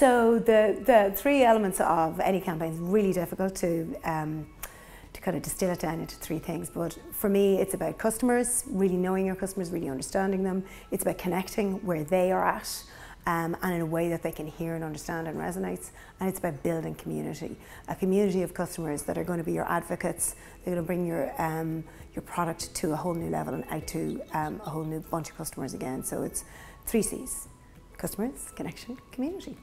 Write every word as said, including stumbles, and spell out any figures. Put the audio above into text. So the, the three elements of any campaign is really difficult to, um, to kind of distill it down into three things. But for me, it's about customers, really knowing your customers, really understanding them. It's about connecting where they are at. Um, and in a way that they can hear and understand and resonates. And it's about building community, a community of customers that are going to be your advocates. They're going to bring your, um, your product to a whole new level and out to um, a whole new bunch of customers again. So it's three C's: customers, connection, community.